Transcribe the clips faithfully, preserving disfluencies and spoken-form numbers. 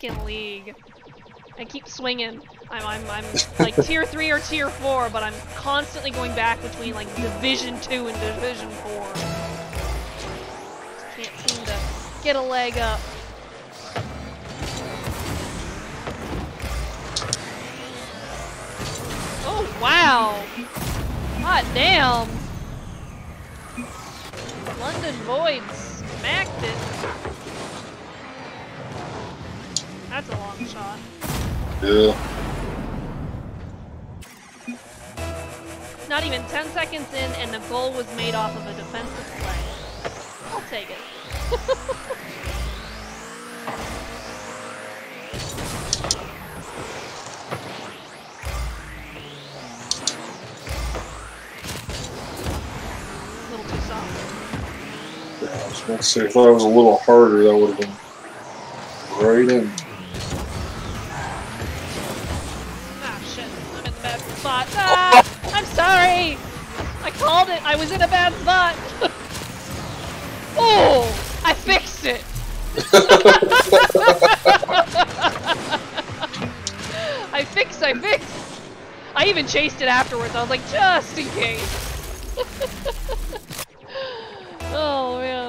fucking league. I keep swinging. I'm, I'm, I'm like tier three or tier four, but I'm constantly going back between like division two and division four. Just can't seem to get a leg up. Oh wow! Hot damn! London Void smacked it. That's a long shot. Yeah. Not even ten seconds in, and the goal was made off of a defensive play. I'll take it. Let's see, if that was a little harder, that would have been right in. Ah, shit. I'm in the bad spot. Ah! I'm sorry! I called it. I was in a bad spot. Oh! I fixed it! I fixed, I fixed! I even chased it afterwards. I was like, just in case. Oh, man. Oh,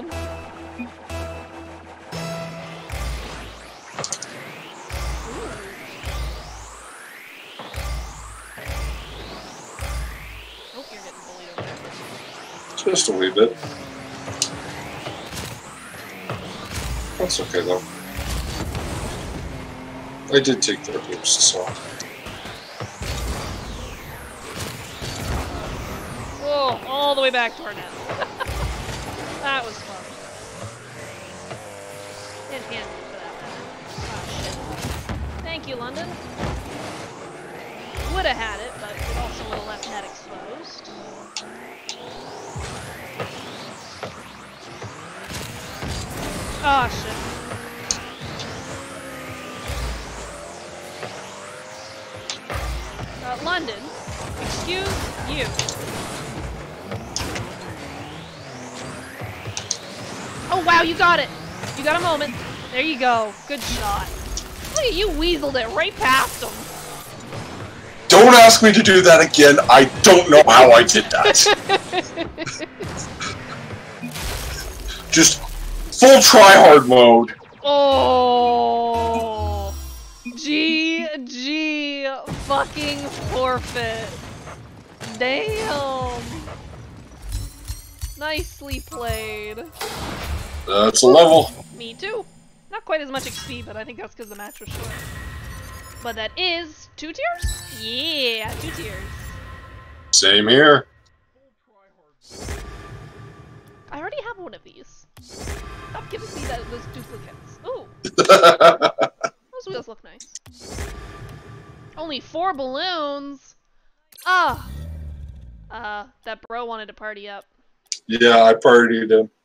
you're getting bullied over there. Just a wee bit. That's okay, though. I did take their boosts, so... Whoa, all the way back to our net. That was fun. It handed for that one. Oh, shit. Thank you, London. Would have had it, but it also would have left net exposed. Oh shit. Uh, London, excuse you. Oh wow, you got it! You got a moment. There you go. Good shot. Look at you, weaseled it right past him. Don't ask me to do that again. I don't know how I did that. Just full try-hard mode. Oh. G G fucking forfeit. Damn. Nicely played. That's a level. Me too. Not quite as much X P, but I think that's because the match was short. But that is two tiers? Yeah, two tiers. Same here. I already have one of these. Stop giving me that, those duplicates. Ooh. Those does look nice. Only four balloons. Ah. Uh, that bro wanted to party up. Yeah, I partied him.